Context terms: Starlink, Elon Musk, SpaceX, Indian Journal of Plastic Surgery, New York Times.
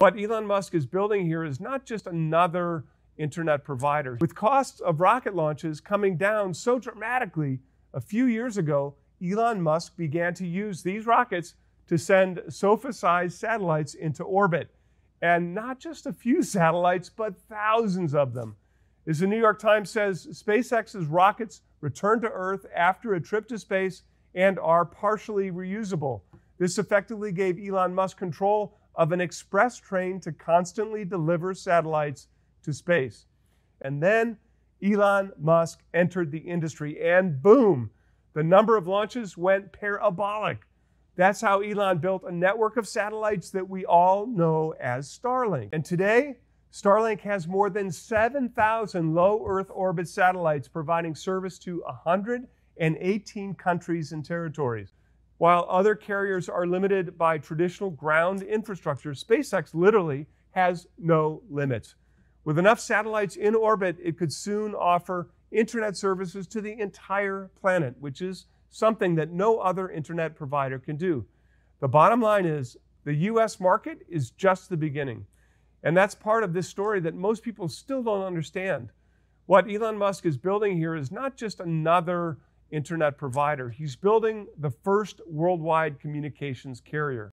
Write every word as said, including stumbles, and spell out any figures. What Elon Musk is building here is not just another internet provider. With costs of rocket launches coming down so dramatically a few years ago, Elon Musk began to use these rockets to send SOFA-sized satellites into orbit. And not just a few satellites, but thousands of them. As the New York Times says, SpaceX's rockets return to Earth after a trip to space and are partially reusable. This effectively gave Elon Musk control of an express train to constantly deliver satellites to space. And then Elon Musk entered the industry, and boom, the number of launches went parabolic. That's how Elon built a network of satellites that we all know as Starlink. And today, Starlink has more than seven thousand low Earth orbit satellites providing service to one hundred eighteen countries and territories. While other carriers are limited by traditional ground infrastructure, SpaceX literally has no limits. With enough satellites in orbit, it could soon offer internet services to the entire planet, which is something that no other internet provider can do. The bottom line is the U S market is just the beginning. And that's part of this story that most people still don't understand. What Elon Musk is building here is not just another internet provider. He's building the first worldwide communications carrier.